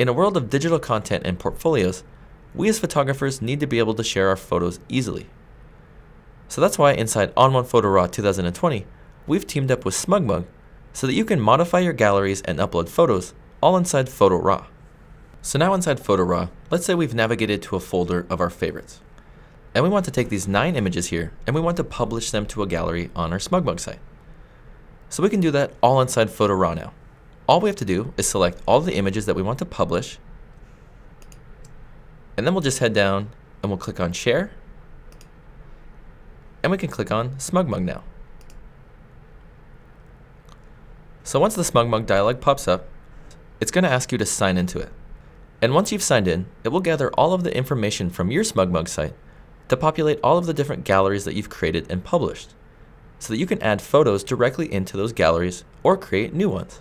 In a world of digital content and portfolios, we as photographers need to be able to share our photos easily. So that's why inside ON1 Photo RAW 2020, we've teamed up with SmugMug so that you can modify your galleries and upload photos all inside Photo RAW. So now inside Photo RAW, let's say we've navigated to a folder of our favorites. And we want to take these 9 images here and we want to publish them to a gallery on our SmugMug site. So we can do that all inside Photo RAW now. All we have to do is select all the images that we want to publish, and then we'll just head down and we'll click on Share, and we can click on SmugMug now. So once the SmugMug dialog pops up, it's going to ask you to sign into it. And once you've signed in, it will gather all of the information from your SmugMug site to populate all of the different galleries that you've created and published, so that you can add photos directly into those galleries or create new ones.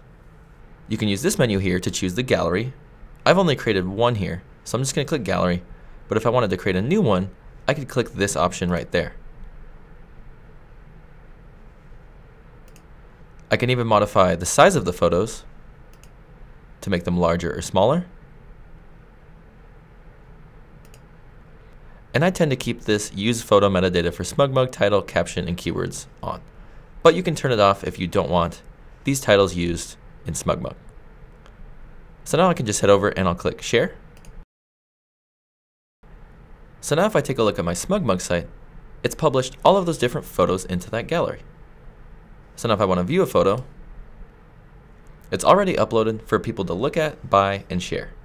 You can use this menu here to choose the gallery. I've only created one here, so I'm just going to click Gallery, but if I wanted to create a new one, I could click this option right there. I can even modify the size of the photos to make them larger or smaller. And I tend to keep this Use Photo Metadata for SmugMug title, caption, and keywords on. But you can turn it off if you don't want these titles used in SmugMug. So now I can just head over and I'll click Share. So now if I take a look at my SmugMug site, it's published all of those different photos into that gallery. So now if I want to view a photo, it's already uploaded for people to look at, buy, and share.